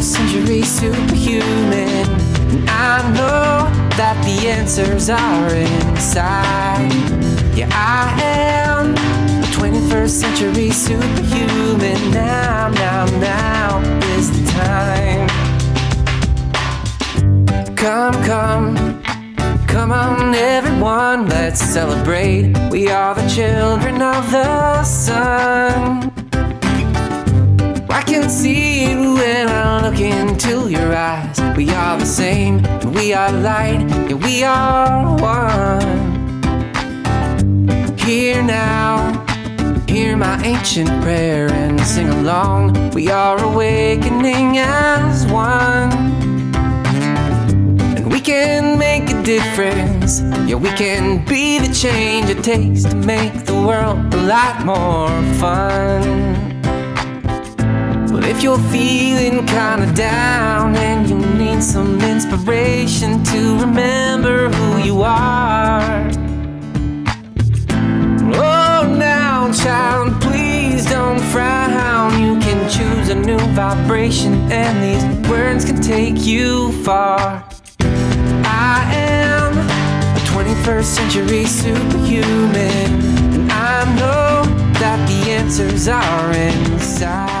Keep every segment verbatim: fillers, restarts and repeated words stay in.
twenty-first century superhuman. And I know that the answers are inside. Yeah, I am the twenty-first century superhuman. Now, now, now is the time. Come, come, come on everyone, let's celebrate. We are the children of the sun. I can see it when I look into your eyes. We are the same, we are light, yeah, we are one. Hear now, hear my ancient prayer and sing along. We are awakening as one. And we can make a difference, yeah, we can be the change it takes to make the world a lot more fun. If you're feeling kinda down and you need some inspiration to remember who you are, oh now child, please don't frown. You can choose a new vibration and these words can take you far. I am a twenty-first century superhuman, and I know that the answers are inside.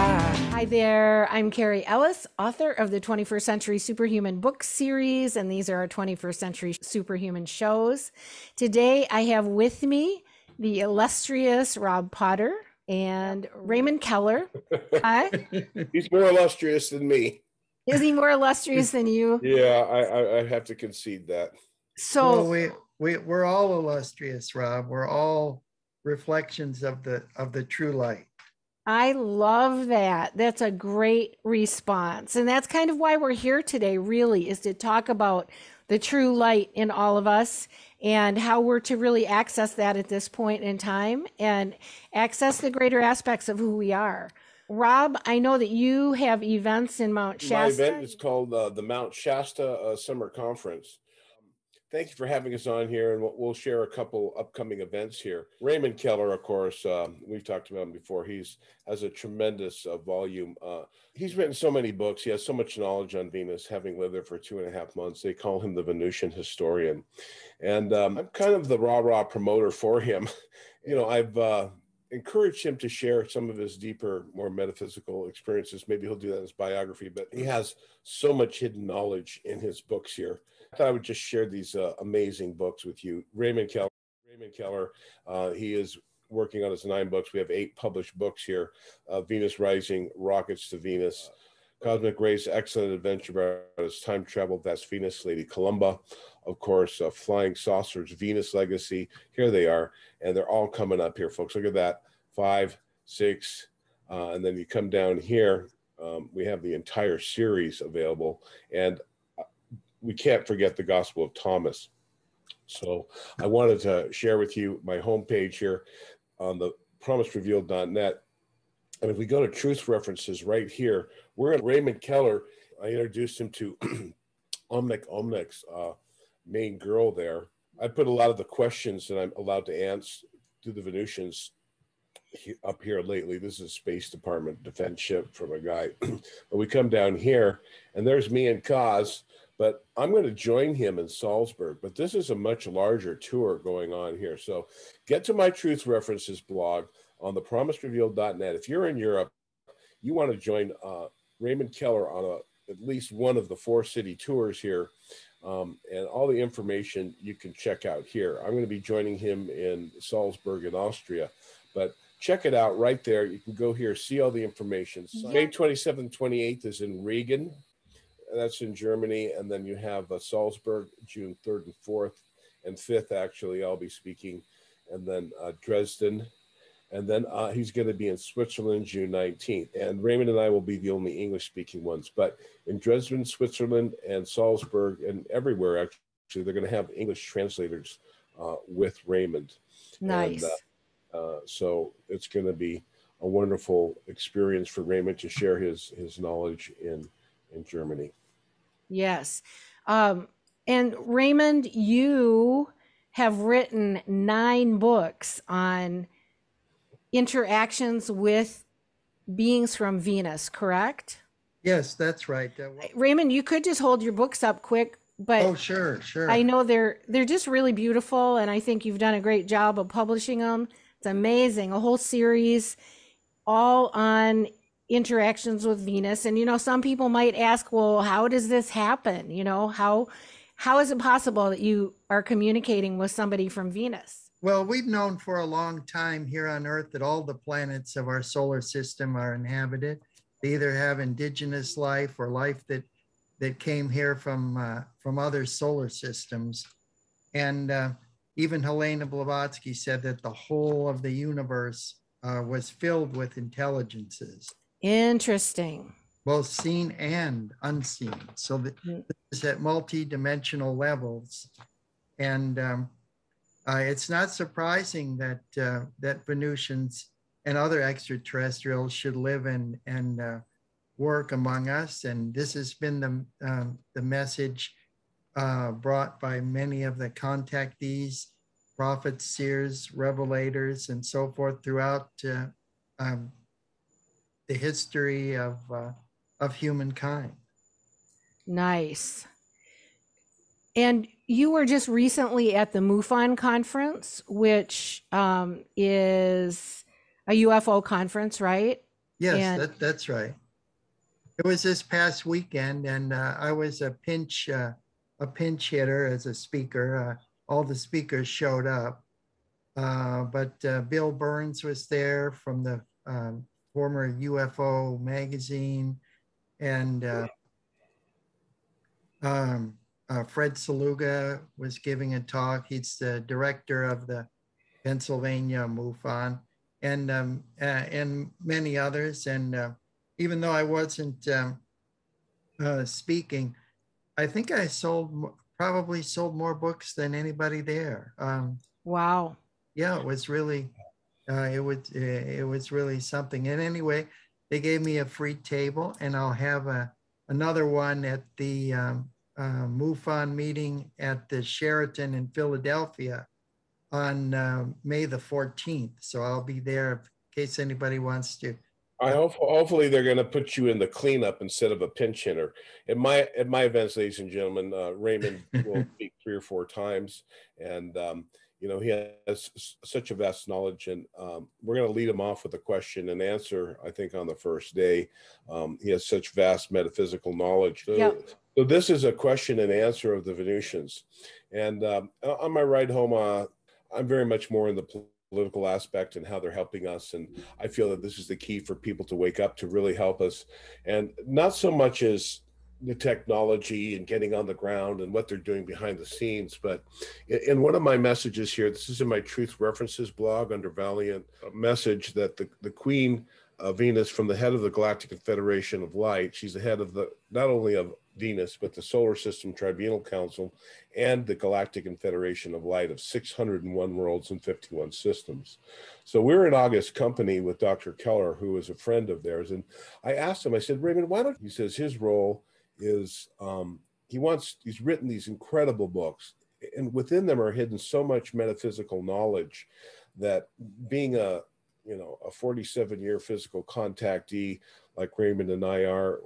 Hi there, I'm Cary Ellis, author of the twenty-first century Superhuman book series, and these are our twenty-first century Superhuman shows. Today I have with me the illustrious Rob Potter and Raymond Keller. Hi. He's more illustrious than me. Is he more illustrious than you? Yeah, I, I have to concede that. So well, we, we, we're all illustrious, Rob. We're all reflections of the, of the true light. I love that. That's a great response. And that's kind of why we're here today, really, is to talk about the true light in all of us and how we're to really access that at this point in time and access the greater aspects of who we are. Rob, I know that you have events in Mount Shasta. My event is called uh, the Mount Shasta uh, Summer Conference. Thank you for having us on here, and we'll share a couple upcoming events here. Raymond Keller, of course, um, we've talked about him before. He's has a tremendous uh, volume. Uh, he's written so many books. He has so much knowledge on Venus, having lived there for two and a half months. They call him the Venusian historian. And um, I'm kind of the rah-rah promoter for him. You know, I've uh, encouraged him to share some of his deeper, more metaphysical experiences. Maybe he'll do that in his biography, but he has so much hidden knowledge in his books here. I thought I would just share these uh, amazing books with you. Raymond Keller, Raymond Keller uh, he is working on his nine books. We have eight published books here. Uh, Venus Rising, Rockets to Venus, Cosmic Race, Excellent Adventure About His Time Travel, That's Venus, Lady Columba, of course, uh, Flying Saucers, Venus Legacy. Here they are, and they're all coming up here, folks. Look at that, five, six, uh, and then you come down here. Um, we have the entire series available, and we can't forget the Gospel of Thomas. So I wanted to share with you my homepage here on the promise revealed dot net. And if we go to Truth References right here, we're at Raymond Keller. I introduced him to Omnic Omnic's uh, main girl there. I put a lot of the questions that I'm allowed to answer to the Venusians up here lately. This is a Space Department defense ship from a guy. But we come down here, and there's me and Kaz. But I'm going to join him in Salzburg, but this is a much larger tour going on here. So get to my Truth References blog on the promise revealed dot net. If you're in Europe, you want to join uh, Raymond Keller on a, at least one of the four city tours here. Um, and all the information you can check out here. I'm going to be joining him in Salzburg in Austria, but check it out right there. You can go here, see all the information. Yeah. May twenty-seventh, twenty-eighth is in Regen. That's in Germany. And then you have uh, Salzburg, June third and fourth and fifth, actually, I'll be speaking. And then uh, Dresden. And then uh, he's going to be in Switzerland, June nineteenth. And Raymond and I will be the only English speaking ones. But in Dresden, Switzerland, and Salzburg, and everywhere, actually, they're going to have English translators uh, with Raymond. Nice. And, uh, uh, so it's going to be a wonderful experience for Raymond to share his, his knowledge in, in Germany. Yes. Um, and Raymond, you have written nine books on interactions with beings from Venus, correct? Yes, that's right. Uh, well, Raymond, you could just hold your books up quick, but oh, sure, sure. I know they're they're just really beautiful, and I think you've done a great job of publishing them. It's amazing, a whole series, all on interactions with Venus. And you know, some people might ask, well, how does this happen? You know, how how is it possible that you are communicating with somebody from Venus? Well, we've known for a long time here on Earth that all the planets of our solar system are inhabited. They either have indigenous life or life that that came here from uh, from other solar systems. And uh, even Helena Blavatsky said that the whole of the universe uh, was filled with intelligences. Interesting. Both seen and unseen. So that mm-hmm. This is at multi-dimensional levels. And um, uh, it's not surprising that uh, that Venusians and other extraterrestrials should live and, and uh, work among us. And this has been the, uh, the message uh, brought by many of the contactees, prophets, seers, revelators, and so forth throughout uh, um, the history of, uh, of humankind. Nice. And you were just recently at the MUFON conference, which um, is a U F O conference, right? Yes, and that, that's right. It was this past weekend, and uh, I was a pinch, uh, a pinch hitter as a speaker. Uh, all the speakers showed up, uh, but uh, Bill Burns was there from the um, former U F O magazine, and uh, um, uh, Fred Saluga was giving a talk. He's the director of the Pennsylvania MUFON. And um, uh, and many others. And uh, even though I wasn't um, uh, speaking, I think I sold probably sold more books than anybody there. Um, wow! Yeah, it was really uh, it was it was really something. And anyway, they gave me a free table, and I'll have a another one at the um, uh, MUFON meeting at the Sheraton in Philadelphia on uh, May the fourteenth. So I'll be there in case anybody wants to. I hope, hopefully they're going to put you in the cleanup instead of a pinch hitter. At my at my events, ladies and gentlemen, uh, Raymond will speak three or four times, and um, you know, he has such a vast knowledge. And um, we're going to lead him off with a question and answer. I think on the first day, um, he has such vast metaphysical knowledge. So, yep. So this is a question and answer of the Venusians, and um, on my ride home. Uh, I'm very much more in the political aspect and how they're helping us. And I feel that this is the key for people to wake up to really help us. And not so much as the technology and getting on the ground and what they're doing behind the scenes. But in one of my messages here, this is in my Truth References blog under Valiant, a message that the, the Queen uh, Venus, from the head of the Galactic Confederation of Light, she's the head of the, not only of Venus, but the Solar System Tribunal Council and the Galactic Confederation of Light of six hundred one worlds and fifty-one systems. So we're in August company with Doctor Keller, who is a friend of theirs. And I asked him, I said, Raymond, why don't, he says his role is, um, he wants, he's written these incredible books, and within them are hidden so much metaphysical knowledge that being a, you know, a forty-seven year physical contactee like Raymond and I are,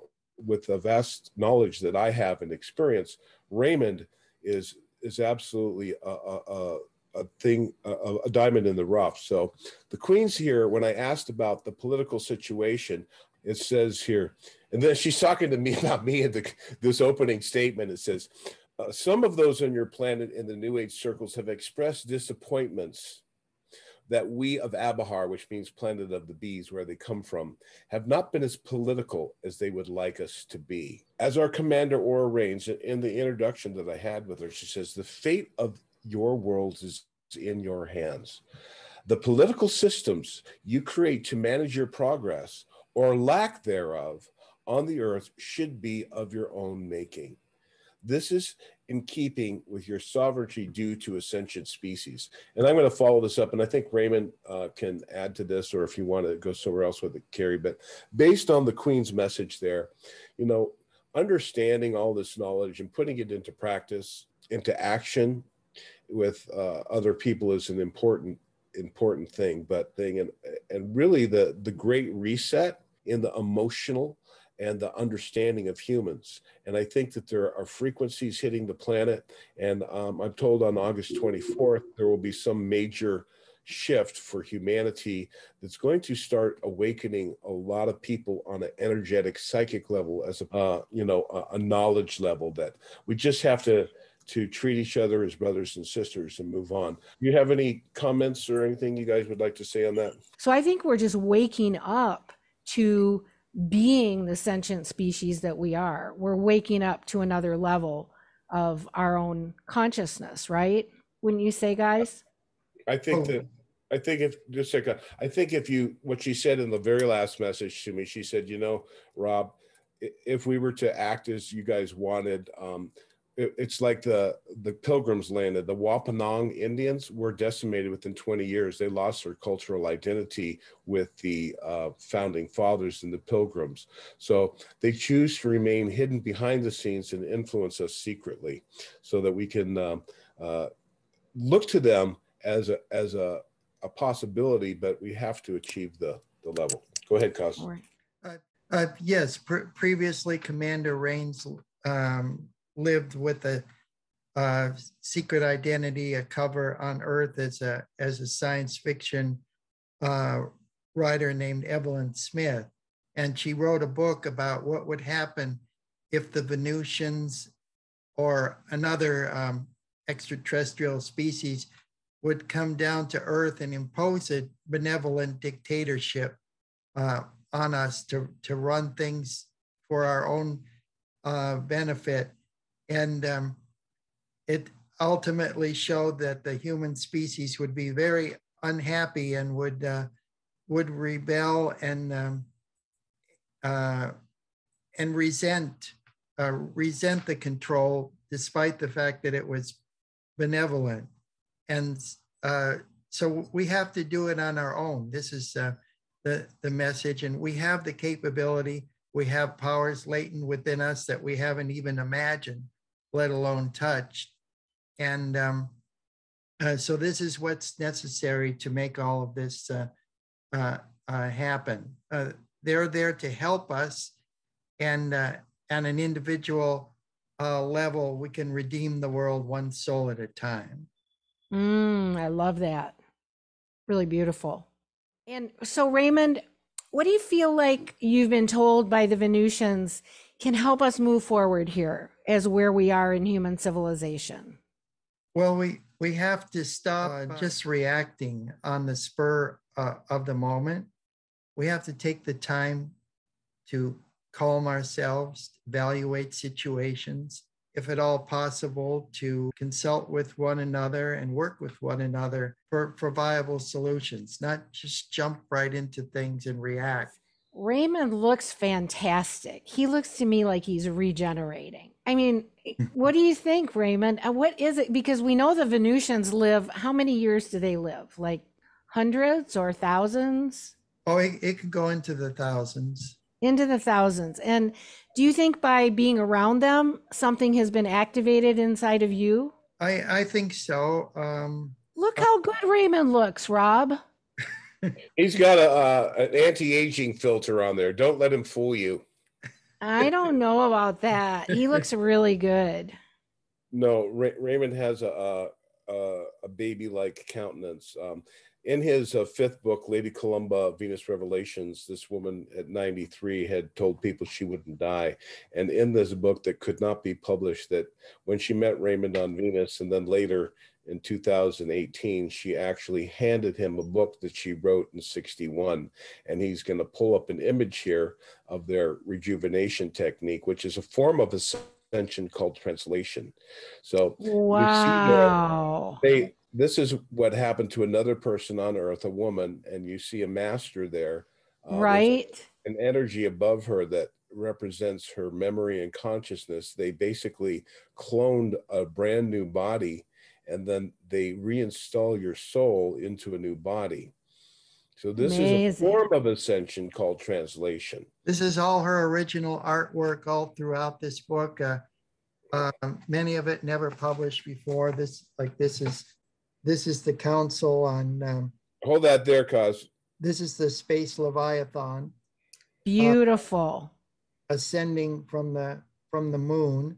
with the vast knowledge that I have and experience, Raymond is is absolutely a, a, a thing, a, a diamond in the rough. So the Queen's here, when I asked about the political situation, it says here, and then she's talking to me about me in the, this opening statement, it says, uh, some of those on your planet in the New Age circles have expressed disappointments that we of Abahar, which means planet of the bees, where they come from, have not been as political as they would like us to be. As our commander Ora Rains, in the introduction that I had with her, she says, the fate of your worlds is in your hands. The political systems you create to manage your progress or lack thereof on the earth should be of your own making. This is in keeping with your sovereignty due to ascension species. And I'm going to follow this up, and I think Raymond uh, can add to this, or if you want to go somewhere else with it, Cary. But based on the Queen's message there, you know, understanding all this knowledge and putting it into practice, into action with uh, other people is an important, important thing. But thing, and and really the the great reset in the emotional and the understanding of humans. And I think that there are frequencies hitting the planet. And um, I'm told on August twenty-fourth, there will be some major shift for humanity that's going to start awakening a lot of people on an energetic psychic level, as a uh, you know a, a knowledge level, that we just have to to treat each other as brothers and sisters and move on. Do you have any comments or anything you guys would like to say on that? So I think we're just waking up to being the sentient species that we are. We're waking up to another level of our own consciousness, right? Wouldn't you say, guys? I think that I think if just like a, I think if you what she said in the very last message to me, she said, you know, Rob, if we were to act as you guys wanted, um, it, it's like the the Pilgrims landed. The Wampanoag Indians were decimated within twenty years. They lost their cultural identity with the uh, founding fathers and the Pilgrims. So they choose to remain hidden behind the scenes and influence us secretly, so that we can um, uh, look to them as a as a, a possibility, but we have to achieve the, the level. Go ahead, Cos. Uh, uh, yes, pre previously Commander Rains um, lived with a uh, secret identity, a cover on Earth as a, as a science fiction uh, writer named Evelyn Smith. And she wrote a book about what would happen if the Venusians or another um, extraterrestrial species would come down to Earth and impose a benevolent dictatorship uh, on us to, to run things for our own uh, benefit. And um, it ultimately showed that the human species would be very unhappy and would, uh, would rebel and, um, uh, and resent, uh, resent the control, despite the fact that it was benevolent. And uh, so we have to do it on our own. This is uh, the, the message. And we have the capability. We have powers latent within us that we haven't even imagined, let alone touched. And um, uh, so this is what's necessary to make all of this uh, uh, uh, happen. Uh, they're there to help us. And uh, on an individual uh, level, we can redeem the world one soul at a time. Mm, I love that. Really beautiful. And so, Raymond, what do you feel like you've been told by the Venusians can help us move forward here as where we are in human civilization? Well, we, we have to stop uh, just reacting on the spur uh, of the moment. We have to take the time to calm ourselves, evaluate situations, if at all possible, to consult with one another and work with one another for, for viable solutions, not just jump right into things and react. Raymond looks fantastic. He looks to me like he's regenerating. I mean, what do you think, Raymond? What is it? Because we know the Venusians live, how many years do they live? Like hundreds or thousands? Oh, it, it could go into the thousands. Into the thousands. And do you think by being around them, something has been activated inside of you? I, I think so. Um, Look how good Raymond looks, Rob. He's got a, uh, an anti-aging filter on there. Don't let him fool you. I don't know about that. He looks really good. No, Ray- Raymond has a, a, a baby-like countenance. Um, In his uh, fifth book, Lady Columba, Venus Revelations, this woman at ninety-three had told people she wouldn't die. And in this book that could not be published, that when she met Raymond on Venus, and then later in two thousand eighteen, she actually handed him a book that she wrote in sixty-one. And he's going to pull up an image here of their rejuvenation technique, which is a form of ascension called translation. So wow. You see that they... This is what happened to another person on Earth, a woman, and you see a master there. Uh, right. An energy above her that represents her memory and consciousness. They basically cloned a brand new body, and then they reinstall your soul into a new body. So this Amazing. Is a form of ascension called translation. This is all her original artwork all throughout this book. Uh, uh, many of it never published before. This, like this is... This is the Council on... Um, Hold that there, Cos. This is the Space Leviathan. Beautiful. Uh, ascending from the, from the moon,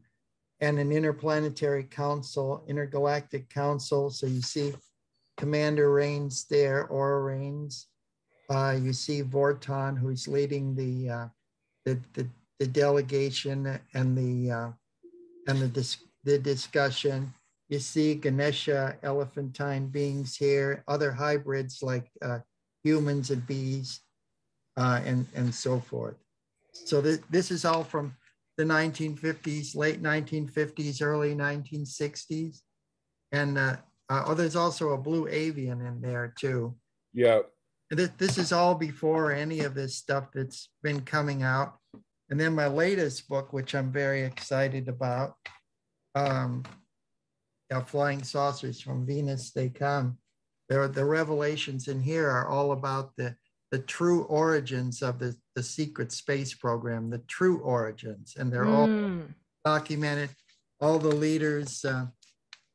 and an interplanetary council, intergalactic council. So you see Commander Rains there, Ora Rains. Uh, you see Vorton, who's leading the, uh, the, the, the delegation and the, uh, and the, dis the discussion. You see Ganesha, elephantine beings here, other hybrids like uh, humans and bees, uh, and, and so forth. So th this is all from the nineteen fifties, late nineteen fifties, early nineteen sixties. And uh, uh, oh, there's also a blue avian in there too. Yeah. This, this is all before any of this stuff that's been coming out. And then my latest book, which I'm very excited about, um, uh, Flying Saucers, From Venus They Come. There, the revelations in here are all about the, the true origins of the, the secret space program, the true origins. And they're mm. all documented. All the leaders uh,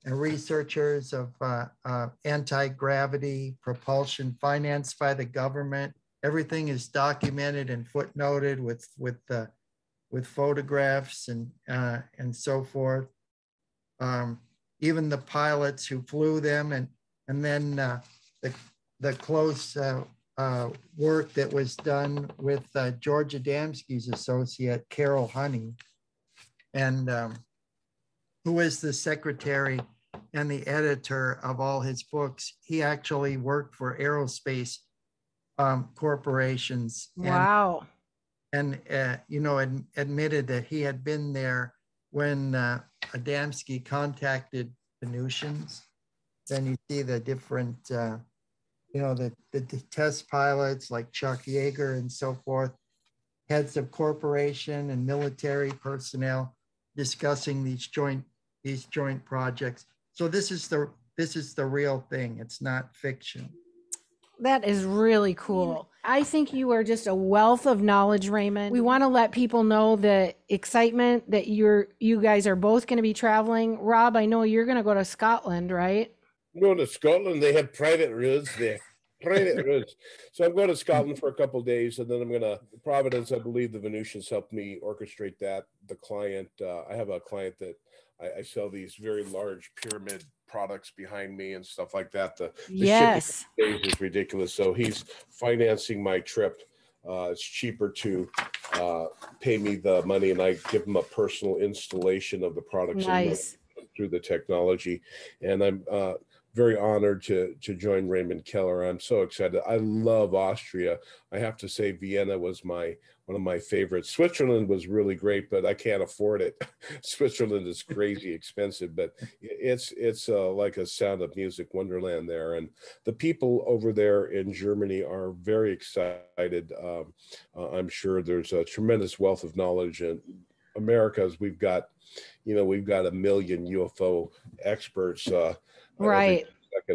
and researchers of uh, uh, anti-gravity, propulsion financed by the government. Everything is documented and footnoted with, with, uh, with photographs and, uh, and so forth. Um, even the pilots who flew them, and, and then uh, the, the close uh, uh, work that was done with uh, George Adamski's associate, Carol Honey, and um, who is the secretary and the editor of all his books. He actually worked for aerospace Um, corporations. And, wow. And, uh, you know, ad admitted that he had been there when uh, Adamski contacted Venusians. Then you see the different, uh, you know, the, the, the test pilots like Chuck Yeager and so forth, heads of corporation and military personnel discussing these joint, these joint projects. So this is the, this is the real thing. It's not fiction. That is really cool. I think you are just a wealth of knowledge, Raymond. We want to let people know the excitement that you're, you guys are both going to be traveling. Rob, I know you're going to go to Scotland, right? I'm going to Scotland. They have private roads there. Private roads. So I'm going to Scotland for a couple of days, and then I'm going to Providence. I believe the Venusians helped me orchestrate that. The client, uh, I have a client that I, I sell these very large pyramid products behind me and stuff like that. The, the yes, shipping is ridiculous. So he's financing my trip. Uh, it's cheaper to uh, pay me the money, and I give him a personal installation of the products nice. and the, through the technology. And I'm uh, very honored to to join Raymond Keller. I'm so excited. I love Austria. I have to say, Vienna was my one of my favorites. Switzerland was really great, but I can't afford it. Switzerland is crazy expensive, but it's it's uh, like a Sound of Music wonderland there. And the people over there in Germany are very excited. Um, uh, I'm sure there's a tremendous wealth of knowledge in America. As we've got, you know, we've got a million U F O experts. Uh, right.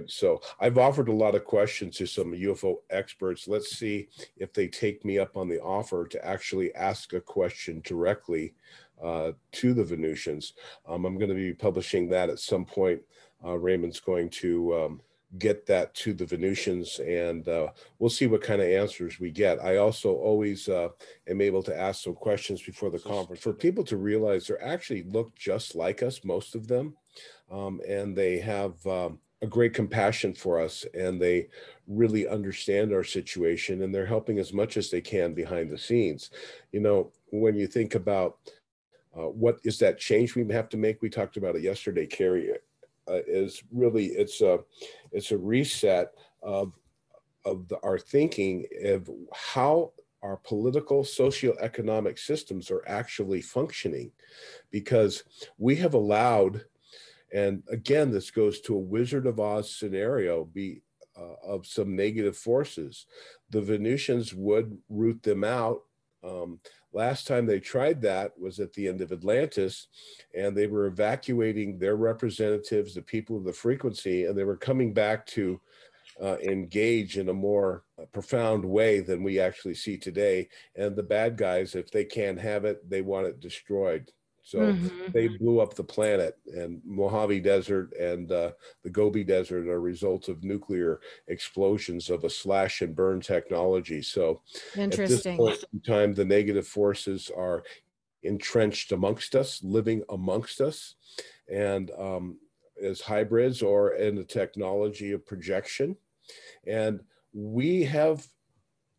So I've offered a lot of questions to some U F O experts. Let's see if they take me up on the offer to actually ask a question directly uh, to the Venusians. Um, I'm going to be publishing that at some point. Uh, Raymond's going to um, get that to the Venusians, and uh, we'll see what kind of answers we get. I also always uh, am able to ask some questions before the conference for people to realize they actually look just like us, most of them, um, and they have... Um, a great compassion for us, and they really understand our situation, and they're helping as much as they can behind the scenes. You know, when you think about uh, what is that change we have to make, we talked about it yesterday, Cary, uh, is really, it's a, it's a reset of, of the, our thinking of how our political socioeconomic systems are actually functioning, because we have allowed. And again, this goes to a Wizard of Oz scenario be, uh, of some negative forces. The Venusians would root them out. Um, last time they tried that was at the end of Atlantis, and they were evacuating their representatives, the people of the frequency, and they were coming back to uh, engage in a more profound way than we actually see today. And the bad guys, if they can't have it, they want it destroyed. So mm-hmm. they blew up the planet, and Mojave Desert and uh, the Gobi Desert are results of nuclear explosions of a slash and burn technology. So interesting. At this point in time, the negative forces are entrenched amongst us, living amongst us, and um, as hybrids or in the technology of projection. And we have,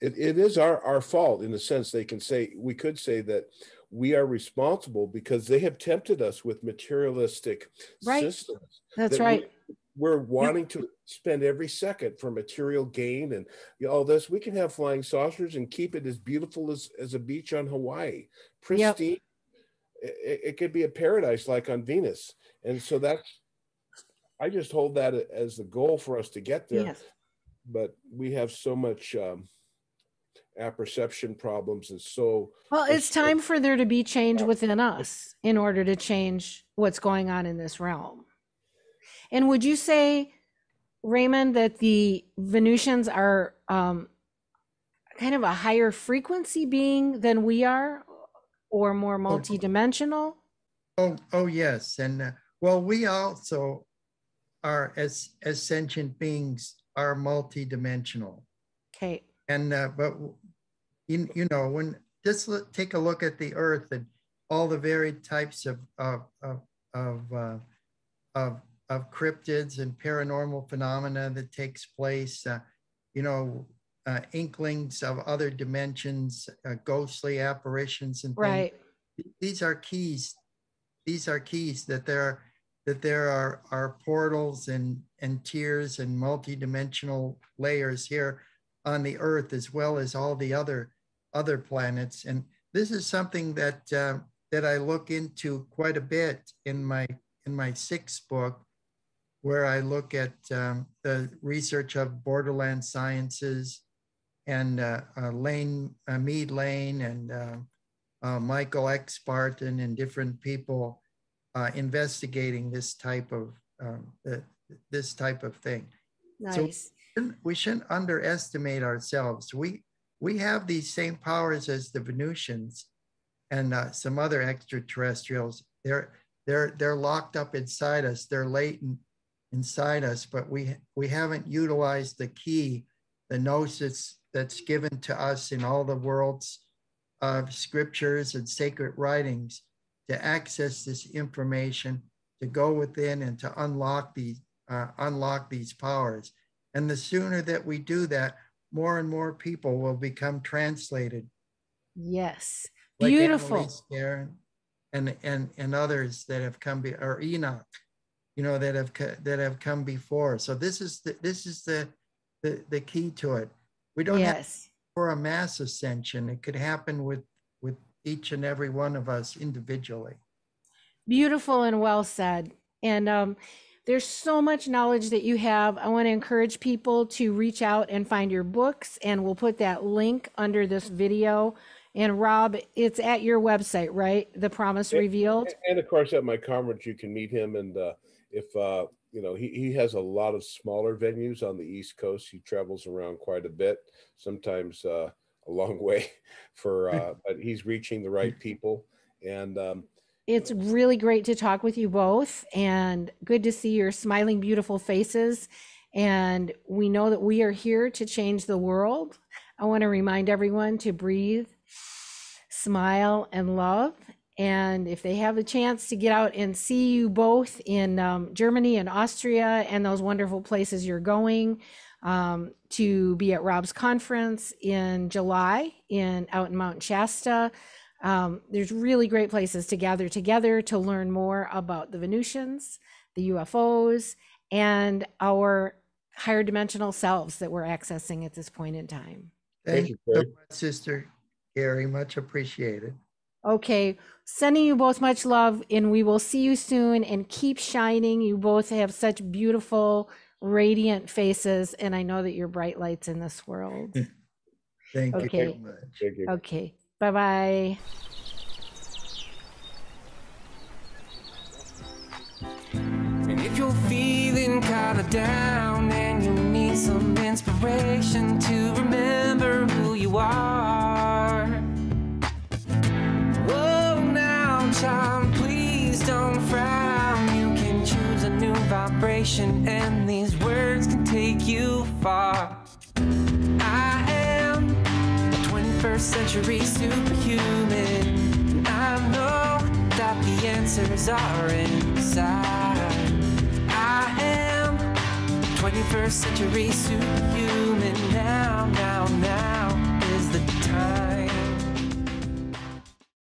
it, it is our, our fault in a sense. They can say, we could say that we are responsible because they have tempted us with materialistic right. systems. That's that right. We're, we're wanting yep. to spend every second for material gain and all this. We can have flying saucers and keep it as beautiful as, as a beach on Hawaii. Pristine. Yep. It, it could be a paradise like on Venus. And so that's, I just hold that as the goal for us to get there. Yes. But we have so much um, apperception problems, and so well it's time for there to be change within us in order to change what's going on in this realm. And would you say, Raymond, that the Venusians are um kind of a higher frequency being than we are, or more multidimensional? Oh, oh yes. And uh, well, we also are, as as sentient beings, are multidimensional. Okay. And uh, but you, you know, when just look, take a look at the Earth and all the varied types of of of of, uh, of, of cryptids and paranormal phenomena that takes place. Uh, you know, uh, inklings of other dimensions, uh, ghostly apparitions, and things. Right. These are keys. These are keys that there are, that there are are portals and and tiers and multidimensional layers here on the Earth, as well as all the other other planets. And this is something that uh, that I look into quite a bit in my in my sixth book, where I look at um, the research of Borderland Sciences and uh, uh, Lane uh, Mead Lane and uh, uh, Michael X Barton and different people uh, investigating this type of um, uh, this type of thing. Nice. So, we shouldn't underestimate ourselves. We we have these same powers as the Venusians and uh, some other extraterrestrials. They're they're they're locked up inside us. They're latent inside us, but we we haven't utilized the key, the gnosis that's given to us in all the world's uh, scriptures and sacred writings to access this information, to go within and to unlock these uh, unlock these powers. And the sooner that we do that, more and more people will become translated. Yes, like beautiful. Annalise, Aaron, and and and others that have come be, or Enoch, you know, that have that have come before. So this is the this is the the, the key to it. We don't yes. have for a mass ascension. It could happen with with each and every one of us individually. Beautiful and well said. And um, there's so much knowledge that you have. I want to encourage people to reach out and find your books, and we'll put that link under this video. And Rob, it's at your website, right? The Promise and, Revealed. And of course, at my conference, you can meet him. And uh, if, uh, you know, he, he has a lot of smaller venues on the East Coast. He travels around quite a bit, sometimes uh, a long way for, uh, but he's reaching the right people. And, um, it's really great to talk with you both, and good to see your smiling, beautiful faces. And we know that we are here to change the world. I want to remind everyone to breathe, smile, and love. And if they have a chance to get out and see you both in um, Germany and Austria and those wonderful places you're going, um, to be at Rob's conference in July in out in Mount Shasta, Um, there's really great places to gather together to learn more about the Venusians, the U F Os, and our higher dimensional selves that we're accessing at this point in time. Thank, Thank you so much, Sister Cary. Much appreciated. Okay. Sending you both much love, and we will see you soon, and keep shining. You both have such beautiful, radiant faces, and I know that you're bright lights in this world. Thank okay. you very much. Thank you. Okay. Bye-bye. And if you're feeling kind of down and you need some inspiration to remember who you are, whoa, now, child, please. don't frown, you can choose a new vibration, and these words can take you far. I am a twenty-first century superhuman, and I know that the answers are inside. I am twenty-first century superhuman now, now, now.